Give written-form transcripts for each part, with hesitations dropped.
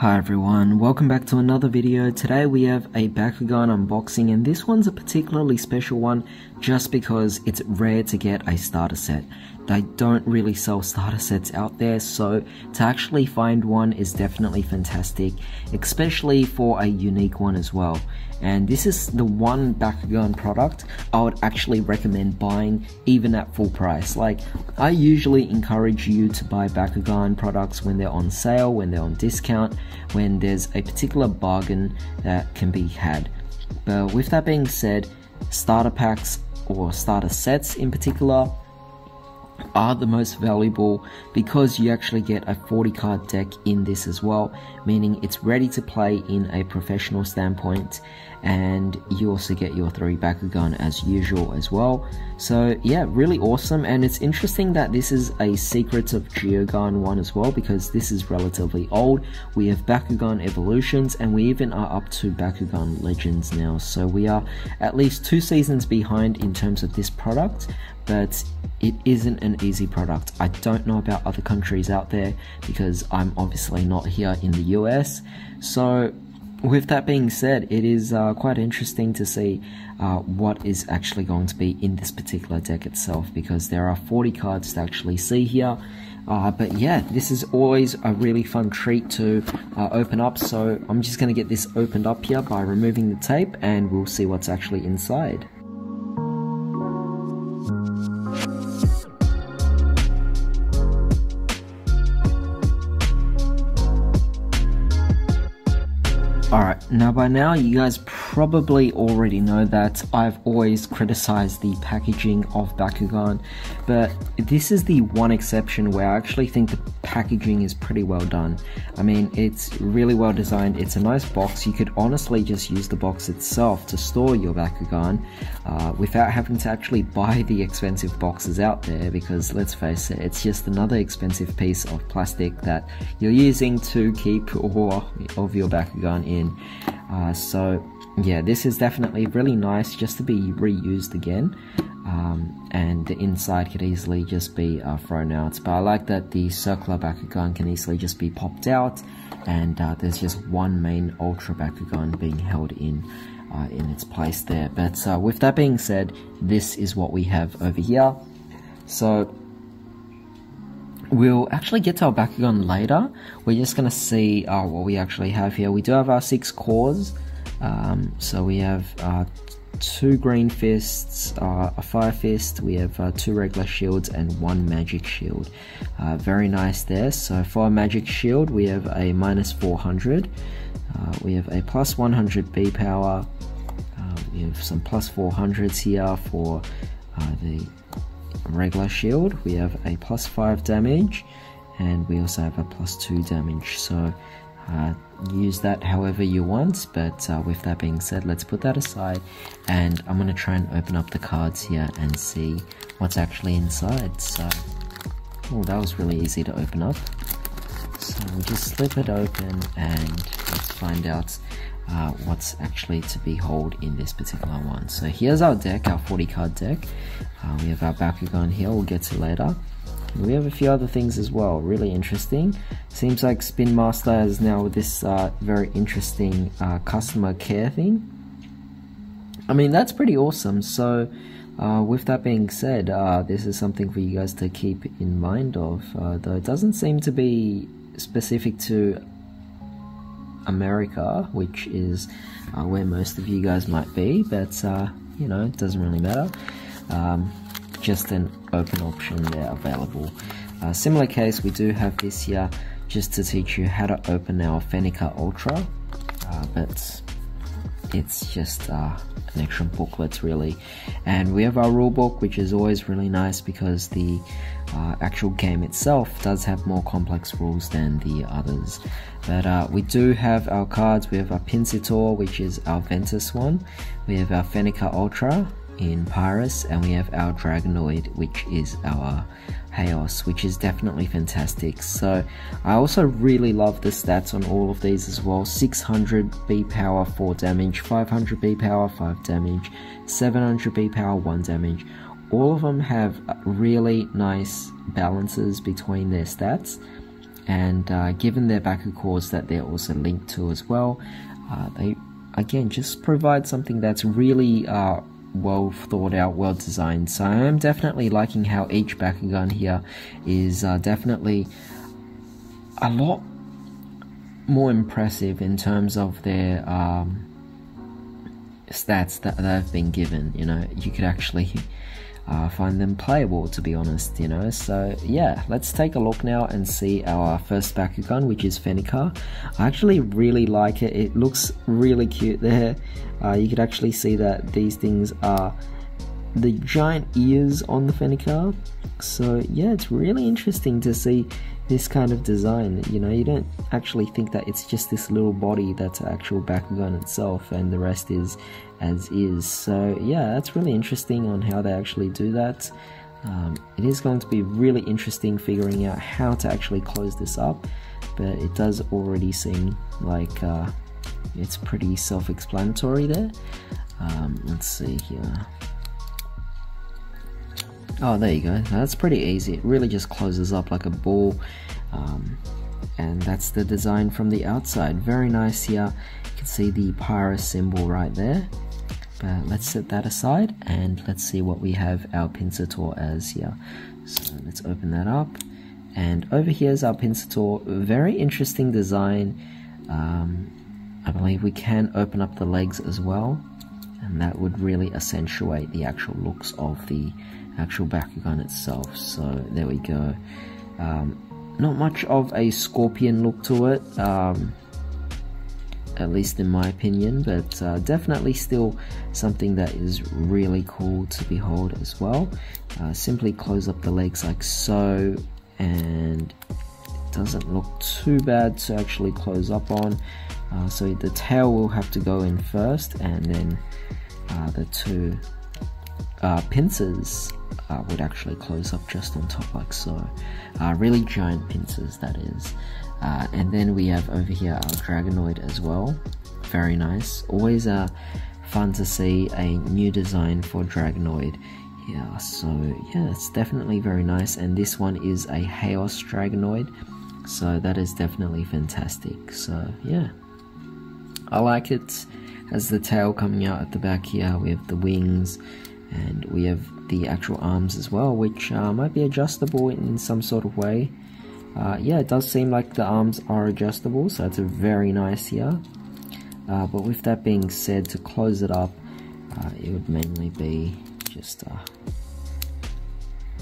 Hi everyone, welcome back to another video. Today we have a Bakugan unboxing and this one's a particularly special one just because it's rare to get a starter set. They don't really sell starter sets out there, so to actually find one is definitely fantastic, especially for a unique one as well. And this is the one Bakugan product I would actually recommend buying even at full price. Like, I usually encourage you to buy Bakugan products when they're on sale, when they're on discount, when there's a particular bargain that can be had. But with that being said, starter packs or starter sets in particular are the most valuable because you actually get a 40 card deck in this as well, meaning it's ready to play in a professional standpoint, and you also get your 3 Bakugan as usual as well. So yeah, really awesome, and it's interesting that this is a Secrets of Geogan one as well because this is relatively old. We have Bakugan Evolutions and we even are up to Bakugan Legends now, so we are at least 2 seasons behind in terms of this product, but it isn't an easy product. I don't know about other countries out there because I'm obviously not here in the US. So with that being said, it is quite interesting to see what is actually going to be in this particular deck itself because there are 40 cards to actually see here. But yeah, this is always a really fun treat to open up, so I'm just going to get this opened up here by removing the tape and we'll see what's actually inside. Alright, now by now you guys probably already know that I've always criticized the packaging of Bakugan, but this is the one exception where I actually think the packaging is pretty well done. I mean, it's really well designed, it's a nice box. You could honestly just use the box itself to store your Bakugan without having to actually buy the expensive boxes out there because, let's face it, it's just another expensive piece of plastic that you're using to keep all of your Bakugan in. So yeah, this is definitely really nice just to be reused again, and the inside could easily just be thrown out, but I like that the circular Bakugan can easily just be popped out and there's just one main Ultra Bakugan being held in its place there. But with that being said, this is what we have over here, so we'll actually get to our Bakugan later. We're just going to see what we actually have here. We do have our 6 cores. So we have 2 green fists, a fire fist, we have 2 regular shields and 1 magic shield. Very nice there. So for a magic shield, we have a minus 400. We have a plus 100 B power. We have some plus 400s here for the regular shield. We have a plus 5 damage and we also have a plus 2 damage, so use that however you want. But with that being said, let's put that aside and I'm going to try and open up the cards here and see what's actually inside. So oh, that was really easy to open up, so we'll just slip it open and let's find out what's actually to behold in this particular one. So here's our deck, our 40 card deck. We have our Bakugan here, we'll get to later. We have a few other things as well, really interesting. Seems like Spin Master is now with this very interesting customer care thing. I mean, that's pretty awesome. So with that being said, this is something for you guys to keep in mind of, though it doesn't seem to be specific to America, which is where most of you guys might be, but you know, it doesn't really matter. Just an open option there available. Similar case, we do have this here just to teach you how to open our Fennecca Ultra, but it's just an extra booklet really. And we have our rulebook, which is always really nice because the actual game itself does have more complex rules than the others. But we do have our cards. We have our Pincitaur, which is our Ventus one. We have our Fennecca Ultra in Pyrus, and we have our Dragonoid, which is our Haos, which is definitely fantastic. So I also really love the stats on all of these as well. 600 B power 4 damage, 500 B power 5 damage, 700 B power 1 damage. All of them have really nice balances between their stats, and given their Bakugans that they're also linked to as well, they again just provide something that's really well thought out, well designed. So I am definitely liking how each Bakugan here is definitely a lot more impressive in terms of their stats that they've been given. You know, you could actually find them playable, to be honest, you know. So yeah, let's take a look now and see our first Bakugan, which is Fennecca. I actually really like it. It looks really cute there. You could actually see that these things are the giant ears on the Fennecca. So yeah, it's really interesting to see this kind of design. You know, you don't actually think that it's just this little body that's actual Bakugan itself and the rest is as is. So yeah, that's really interesting on how they actually do that. It is going to be really interesting figuring out how to actually close this up, but it does already seem like it's pretty self-explanatory there. Let's see here. Oh, there you go. That's pretty easy. It really just closes up like a ball, and that's the design from the outside. Very nice here. You can see the Pyrus symbol right there, but let's set that aside and let's see what we have our Pincitaur as here. So let's open that up, and over here is our Pincitaur. Very interesting design. I believe we can open up the legs as well, and that would really accentuate the actual looks of the actual Bakugan itself. So there we go. Not much of a scorpion look to it, at least in my opinion, but definitely still something that is really cool to behold as well. Simply close up the legs like so, and it doesn't look too bad to actually close up on. So the tail will have to go in first, and then the two pincers would actually close up just on top like so. Really giant pincers, that is. And then we have over here our Dragonoid as well. Very nice. Always fun to see a new design for Dragonoid. Yeah, so yeah, it's definitely very nice, and this one is a Haos Dragonoid, so that is definitely fantastic. So yeah, I like it. Has the tail coming out at the back here, we have the wings, and we have the actual arms as well, which might be adjustable in some sort of way. Yeah, it does seem like the arms are adjustable, so it's a very nice here. But with that being said, to close it up, it would mainly be just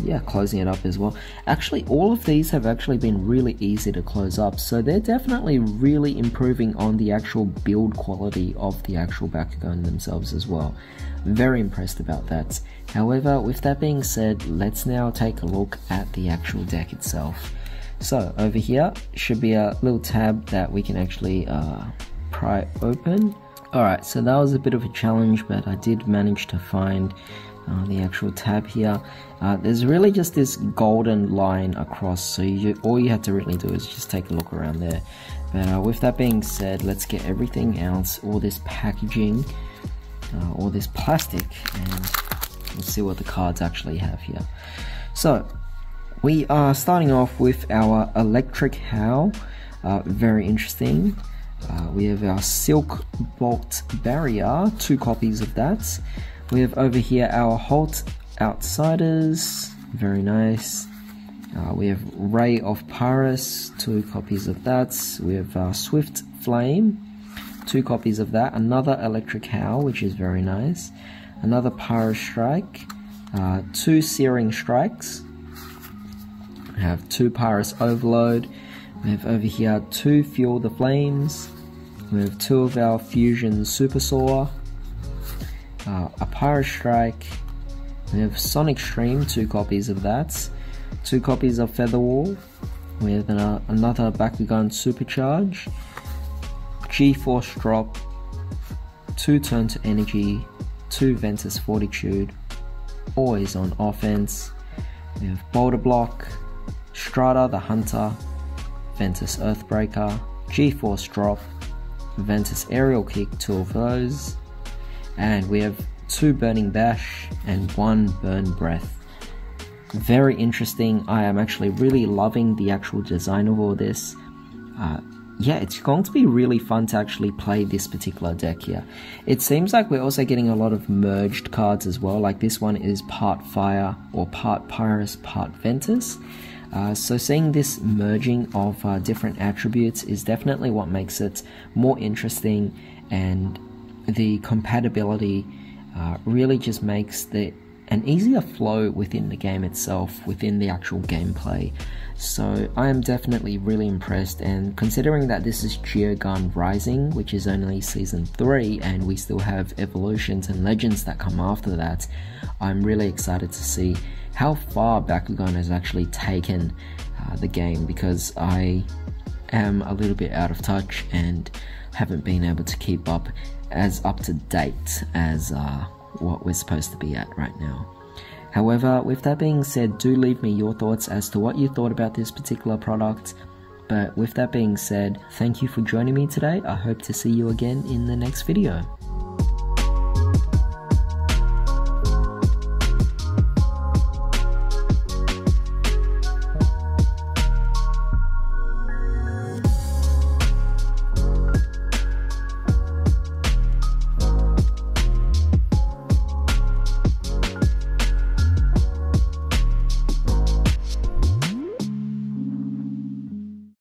yeah, closing it up as well. Actually, all of these have actually been really easy to close up, so they're definitely really improving on the actual build quality of the actual Bakugan themselves as well. Very impressed about that. However, with that being said, let's now take a look at the actual deck itself. So over here should be a little tab that we can actually pry open. Alright, so that was a bit of a challenge, but I did manage to find the actual tab here. There's really just this golden line across, so all you have to really do is just take a look around there. But with that being said, let's get everything else, all this packaging, all this plastic, and let's see what the cards actually have here. So we are starting off with our Electric Howl. Very interesting. We have our Silk Bolt Barrier, 2 copies of that. We have over here our Halt Outsiders, very nice. We have Ray of Pyrus, 2 copies of that. We have Swift Flame, 2 copies of that. Another Electric Howl, which is very nice. Another Pyrus Strike, 2 Searing Strikes. We have 2 Pyrus Overload. We have over here 2 Fuel the Flames. We have 2 of our Fusion Super Saw. A Pyrus Strike. We have Sonic Stream, 2 copies of that. 2 copies of Featherwall. We have another Bakugan Supercharge. G-Force Drop. 2 Turn to Energy. 2 Ventus Fortitude. Always on offense. We have Boulder Block. Strata the Hunter. Ventus Earthbreaker. G-Force Drop. Ventus Aerial Kick, 2 of those. And we have 2 Burning Bash and 1 Burn Breath. Very interesting. I am actually really loving the actual design of all this. Yeah, it's going to be really fun to actually play this particular deck here. It seems like we're also getting a lot of merged cards as well, like this one is part Fire, or part Pyrus, part Ventus. So seeing this merging of different attributes is definitely what makes it more interesting, and the compatibility really just makes an easier flow within the game itself, within the actual gameplay. So I am definitely really impressed, and considering that this is Geogan Rising, which is only Season 3, and we still have Evolutions and Legends that come after that, I'm really excited to see how far Bakugan has actually taken the game, because I am a little bit out of touch and haven't been able to keep up as up to date as what we're supposed to be at right now. However, with that being said, do leave me your thoughts as to what you thought about this particular product. But with that being said, thank you for joining me today. I hope to see you again in the next video.